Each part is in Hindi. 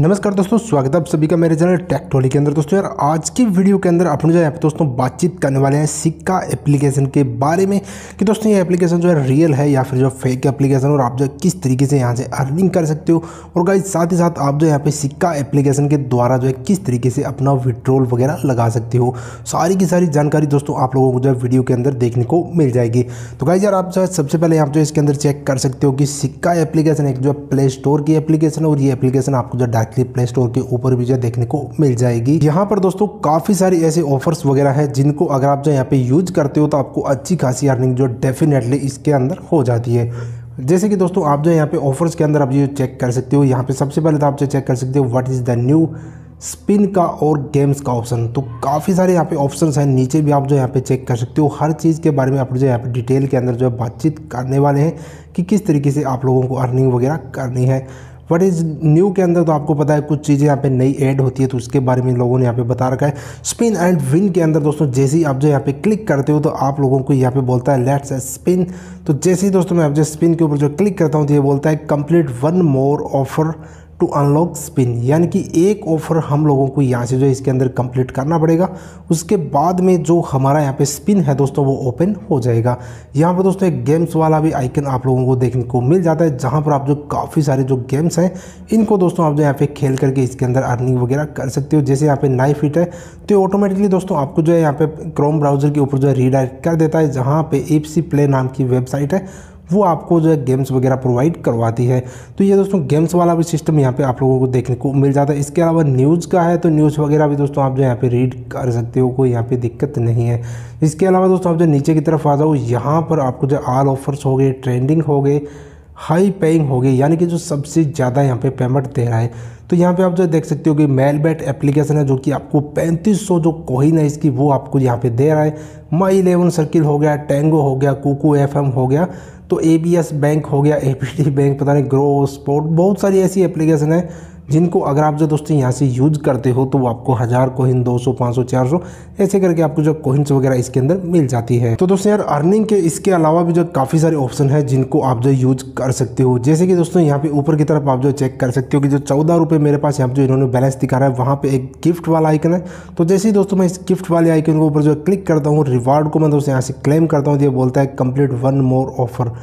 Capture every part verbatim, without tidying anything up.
नमस्कार दोस्तों, स्वागत है आप सभी का मेरे चैनल टेक टोली के अंदर। दोस्तों यार आज की वीडियो के अंदर अपन जो है दोस्तों बातचीत करने वाले हैं सिक्का एप्लीकेशन के बारे में कि दोस्तों ये एप्लीकेशन जो है रियल है या फिर जो फेक एप्लीकेशन, और आप जो किस तरीके से यहाँ से अर्निंग कर सकते हो। और गाइज साथ ही साथ आप जो यहाँ पे सिक्का एप्लीकेशन के द्वारा जो है किस तरीके से अपना विड्रॉल वगैरह लगा सकते हो, सारी की सारी जानकारी दोस्तों आप लोगों को जो है वीडियो के अंदर देखने को मिल जाएगी। तो गाइज यार आप जो है सबसे पहले आप जो इसके अंदर चेक कर सकते हो कि सिक्का एप्लीकेशन एक जो प्ले स्टोर की एप्लीकेशन है और ये एप्लीकेशन आपको जो प्ले स्टोर के ऊपर भी जो देखने को मिल जाएगी। यहाँ पर दोस्तों काफी सारी ऐसे ऑफर्स वगैरह है जिनको अगर आप जो यहाँ पे यूज करते हो तो आपको अच्छी खासी अर्निंग जो डेफिनेटली इसके अंदर हो जाती है। जैसे कि दोस्तों आप जो यहाँ पे ऑफर्स के अंदर आप ये चेक कर सकते हो, यहाँ पे सबसे पहले तो आप जो चेक कर सकते हो what is the new spin का और गेम्स का ऑप्शन। तो काफ़ी सारे यहाँ पे ऑप्शंस हैं, नीचे भी आप जो यहाँ पे चेक कर सकते हो। हर चीज़ के बारे में आप जो यहाँ पे डिटेल के अंदर जो है बातचीत करने वाले हैं कि किस तरीके से आप लोगों को अर्निंग वगैरह करनी है। व्हाट इज़ न्यू के अंदर तो आपको पता है कुछ चीज़ें यहाँ पे नई ऐड होती है तो उसके बारे में लोगों ने यहाँ पे बता रखा है। स्पिन एंड विन के अंदर दोस्तों जैसे ही आप जो यहाँ पे क्लिक करते हो तो आप लोगों को यहाँ पे बोलता है लेट्स स्पिन। तो जैसे ही दोस्तों मैं आप जो स्पिन के ऊपर जो क्लिक करता हूँ तो ये बोलता है complete one more offer to unlock spin, यानी कि एक ऑफ़र हम लोगों को यहाँ से जो इसके अंदर कंप्लीट करना पड़ेगा, उसके बाद में जो हमारा यहाँ पे स्पिन है दोस्तों वो ओपन हो जाएगा। यहाँ पर दोस्तों एक गेम्स वाला भी आइकन आप लोगों को देखने को मिल जाता है, जहाँ पर आप जो काफ़ी सारे जो गेम्स हैं इनको दोस्तों आप जो यहाँ पे खेल करके इसके अंदर अर्निंग वगैरह कर सकते हो। जैसे यहाँ पे नाइफ हिट है तो ऑटोमेटिकली दोस्तों आपको जो है यहाँ पे क्रोम ब्राउज़र के ऊपर जो है रीडायरेक्ट कर देता है, जहाँ पे एपसी प्ले नाम की वेबसाइट है वो आपको जो है गेम्स वगैरह प्रोवाइड करवाती है। तो ये दोस्तों गेम्स वाला भी सिस्टम यहाँ पे आप लोगों को देखने को मिल जाता है। इसके अलावा न्यूज़ का है तो न्यूज़ वगैरह भी दोस्तों आप जो यहाँ पे रीड कर सकते हो, कोई यहाँ पे दिक्कत नहीं है। इसके अलावा दोस्तों आप जो नीचे की तरफ आ जाओ, यहाँ पर आपको जो ऑल ऑफर्स हो गए, ट्रेंडिंग हो गए, हाई पेइंग हो गए, यानी कि जो सबसे ज़्यादा यहाँ पे पेमेंट दे रहा है। तो यहाँ पे आप जो देख सकते हो कि मेलबेट एप्लीकेशन है जो कि आपको पैंतीस सौ जो कोइन है इसकी वो आपको यहाँ पे दे रहा है। माई इलेवन सर्किल हो गया, टैंगो हो गया, कुकू एफएम हो गया, तो एबीएस बैंक हो गया, एपीटी बैंक, पता नहीं ग्रो स्पोर्ट, बहुत सारी ऐसी एप्लीकेशन है जिनको अगर आप जो दोस्तों यहाँ से यूज करते हो तो वो आपको हज़ार कोइन, दो सौ, पाँच सौ, चार सौ ऐसे करके आपको जो कोइंस वगैरह इसके अंदर मिल जाती है। तो दोस्तों यार अर्निंग के इसके अलावा भी जो काफ़ी सारे ऑप्शन है जिनको आप जो यूज कर सकते हो। जैसे कि दोस्तों यहाँ पे ऊपर की तरफ आप जो चेक कर सकते हो कि जो चौदह रुपये मेरे पास यहाँ जो इन्होंने बैलेंस दिखा रहा है, वहाँ पर एक गिफ्ट वाला आइकन है। तो जैसे ही दोस्तों मैं इस गिफ्ट वाले आइकन के ऊपर जो क्लिक करता हूँ, रिवार्ड को मैं दोस्तों यहाँ से क्लेम करता हूँ तो ये बोलता है complete one more offer.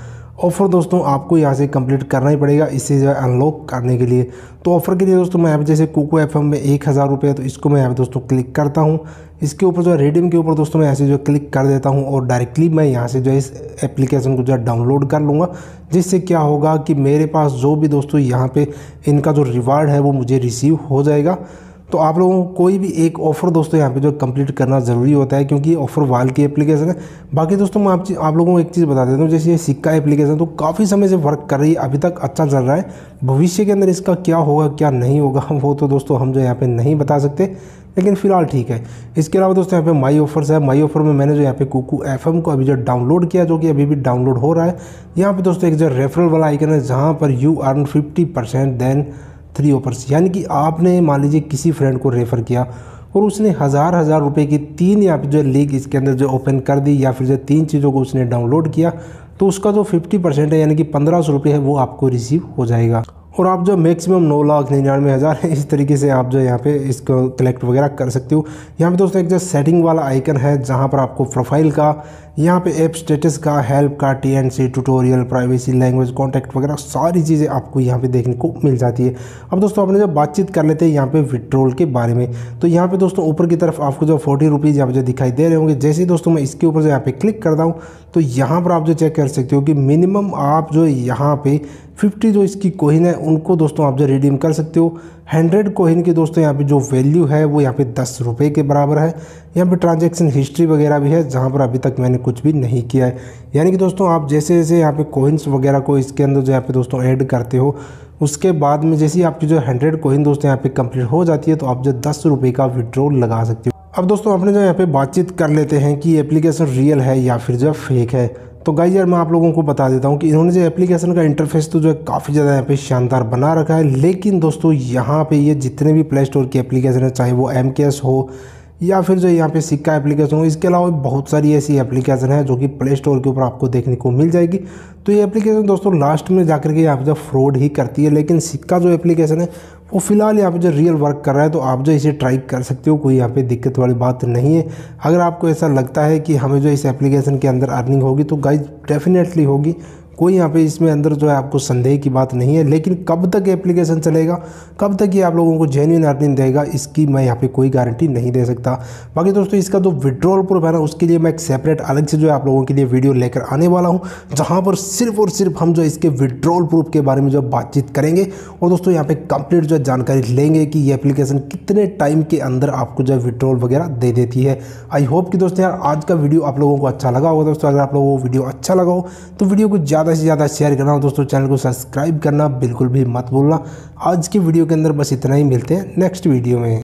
Offer दोस्तों आपको यहाँ से कंप्लीट करना ही पड़ेगा इसे जो है अनलॉक करने के लिए। तो ऑफ़र के लिए दोस्तों मैं यहाँ पे जैसे कुकू एफएम में एक हज़ार रुपये, तो इसको मैं यहाँ पे दोस्तों क्लिक करता हूँ। इसके ऊपर जो है रिडीम के ऊपर दोस्तों मैं यहाँ से जो क्लिक कर देता हूँ और डायरेक्टली मैं यहाँ से जो है इस एप्लीकेशन को जो है डाउनलोड कर लूँगा, जिससे क्या होगा कि मेरे पास जो भी दोस्तों यहाँ पर इनका जो रिवार्ड है वो मुझे रिसीव हो जाएगा। तो आप लोगों को कोई भी एक ऑफ़र दोस्तों यहाँ पे जो कंप्लीट करना ज़रूरी होता है क्योंकि ये ऑफ़र वाल की एप्लीकेशन है। बाकी दोस्तों मैं आप आप लोगों को एक चीज़ बता देता हूँ, जैसे ये सिक्का एप्लीकेशन तो काफ़ी समय से वर्क कर रही है, अभी तक अच्छा चल रहा है। भविष्य के अंदर इसका क्या होगा क्या नहीं होगा वो तो दोस्तों हम जो यहाँ पर नहीं बता सकते, लेकिन फिलहाल ठीक है। इसके अलावा दोस्तों यहाँ पे माई ऑफर्स है। माई ऑफर में मैंने जो यहाँ पे कुकू एफएम को अभी जो डाउनलोड किया, जो कि अभी भी डाउनलोड हो रहा है। यहाँ पर दोस्तों एक जो रेफरल वाला आइकन है जहाँ पर you earn fifty percent then three offers, यानी कि आपने मान लीजिए किसी फ्रेंड को रेफ़र किया और उसने हज़ार हज़ार रुपए की तीन यहाँ पे जो लीग इसके अंदर जो ओपन कर दी या फिर जो तीन चीज़ों को उसने डाउनलोड किया तो उसका जो फिफ्टी परसेंट है यानी कि पंद्रह सौ रुपये है वो आपको रिसीव हो जाएगा। और आप जो मैक्सिमम नौ लाख निन्यानवे हज़ार है इस तरीके से आप जो यहाँ पे इसको कलेक्ट वगैरह कर सकते हो। यहाँ पे दोस्तों एक जो सेटिंग वाला आइकन है जहाँ पर आपको प्रोफाइल का, यहाँ पे ऐप स्टेटस का, हेल्प का, TNC, tutorial, privacy, language, contact वगैरह सारी चीज़ें आपको यहाँ पे देखने को मिल जाती है। अब दोस्तों अपने जो बातचीत कर लेते हैं यहाँ पे विड्रॉल के बारे में, तो यहाँ पे दोस्तों ऊपर की तरफ आपको जो फोर्टी रुपीज़ यहाँ पर जो दिखाई दे रहे होंगे, जैसे ही दोस्तों मैं इसके ऊपर जो यहाँ पे क्लिक करता हूँ तो यहाँ पर आप जो चेक कर सकते हो कि मिनिमम आप जो यहाँ पे फिफ्टी जो इसकी कोइन है उनको दोस्तों आप जो रिडीम कर सकते हो। हंड्रेड कोइन की दोस्तों यहाँ पे जो वैल्यू है वो यहाँ पे दस रुपये के बराबर है। यहाँ पे ट्रांजैक्शन हिस्ट्री वगैरह भी है जहाँ पर अभी तक मैंने कुछ भी नहीं किया है, यानी कि दोस्तों आप जैसे जैसे यहाँ पे कोइंस वगैरह को इसके अंदर जो यहाँ पे दोस्तों ऐड करते हो, उसके बाद में जैसे ही आपकी जो हंड्रेड कोइन दोस्तों यहाँ पे कंप्लीट हो जाती है तो आप जो दस रुपये का विड्रॉल लगा सकते हो। अब दोस्तों अपने जो यहाँ पे बातचीत कर लेते हैं कि एप्लीकेशन रियल है या फिर जो फेक है। तो गाइस यार मैं आप लोगों को बता देता हूँ कि इन्होंने जो एप्लीकेशन का इंटरफेस तो जो है काफ़ी ज़्यादा यहाँ पे शानदार बना रखा है, लेकिन दोस्तों यहाँ पे ये जितने भी प्ले स्टोर की एप्लीकेशन है, चाहे वो एमकेएस हो या फिर जो यहाँ पे सिक्का एप्लीकेशन हो, इसके अलावा बहुत सारी ऐसी एप्लीकेशन है जो कि प्ले स्टोर के ऊपर आपको देखने को मिल जाएगी। तो ये एप्लीकेशन दोस्तों लास्ट में जाकर के आप जो फ्रॉड ही करती है, लेकिन सिक्का जो एप्लीकेशन है और फिलहाल यहाँ पे जो रियल वर्क कर रहा है तो आप जो इसे ट्राई कर सकते हो, कोई यहाँ पे दिक्कत वाली बात नहीं है। अगर आपको ऐसा लगता है कि हमें जो इस एप्लीकेशन के अंदर अर्निंग होगी तो गाइज डेफिनेटली होगी, कोई यहाँ पे इसमें अंदर जो है आपको संदेह की बात नहीं है। लेकिन कब तक एप्लीकेशन चलेगा, कब तक ये आप लोगों को जेन्युइन अर्निंग देगा, इसकी मैं यहाँ पे कोई गारंटी नहीं दे सकता। बाकी दोस्तों इसका जो विड्रॉल प्रूफ है ना, उसके लिए मैं एक सेपरेट अलग से जो है आप लोगों के लिए वीडियो लेकर आने वाला हूँ, जहाँ पर सिर्फ और सिर्फ हम जो इसके विड्रॉल प्रूफ के बारे में जो बातचीत करेंगे और दोस्तों यहाँ पर कंप्लीट जो जानकारी लेंगे कि ये एप्लीकेशन कितने टाइम के अंदर आपको जो है विड्रॉल वगैरह दे देती है। आई होप कि दोस्तों यार आज का वीडियो आप लोगों को अच्छा लगा होगा। दोस्तों अगर आप लोगों को वीडियो अच्छा लगा हो तो वीडियो को ज़्यादा से ज़्यादा शेयर करना हो दोस्तों, चैनल को सब्सक्राइब करना बिल्कुल भी मत भूलना। आज की वीडियो के अंदर बस इतना ही, मिलते हैं नेक्स्ट वीडियो में।